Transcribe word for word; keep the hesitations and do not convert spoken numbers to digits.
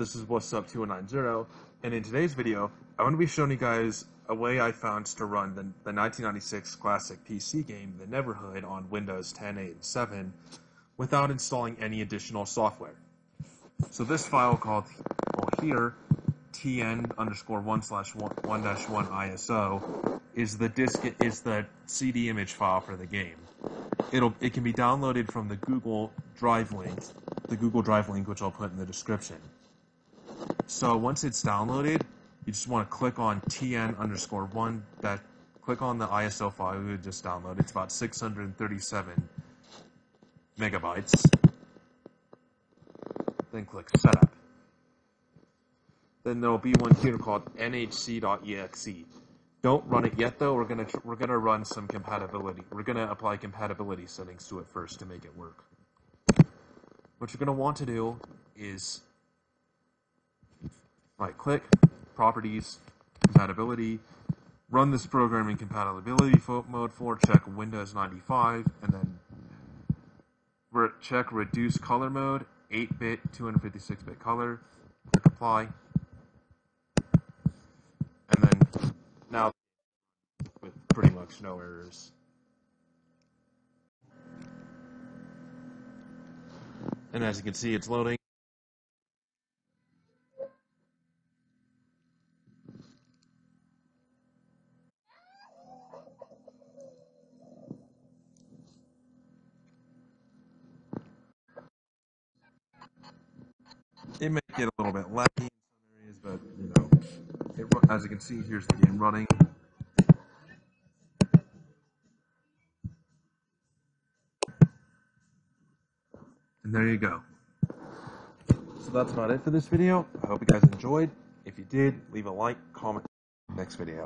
This is What's Up twenty ninety, and in today's video, I'm going to be showing you guys a way I found to run the, the nineteen ninety-six classic P C game, The Neverhood, on Windows ten, eight, and seven without installing any additional software. So this file called well, here, tn underscore one slash one dash one iso, is the disk is the C D image file for the game. It'll it can be downloaded from the Google Drive link, the Google Drive link which I'll put in the description. So once it's downloaded, you just want to click on tn underscore one that click on the I S O file we just downloaded. It's about six hundred thirty-seven megabytes. Then click setup. Then there'll be one here called N H C dot E X E. Don't run it yet, though. We're gonna we're gonna run some compatibility. We're gonna apply compatibility settings to it first to make it work. What you're gonna want to do is right-click, properties, compatibility, run this program in compatibility mode for check Windows ninety-five, and then re check reduce color mode, eight bit, two fifty-six bit color. Click apply, and then now with pretty much no errors. And as you can see, it's loading. It may get a little bit laggy in some areas, but you know, it, as you can see, here's the game running. And there you go. So that's about it for this video. I hope you guys enjoyed. If you did, leave a like, comment, next video.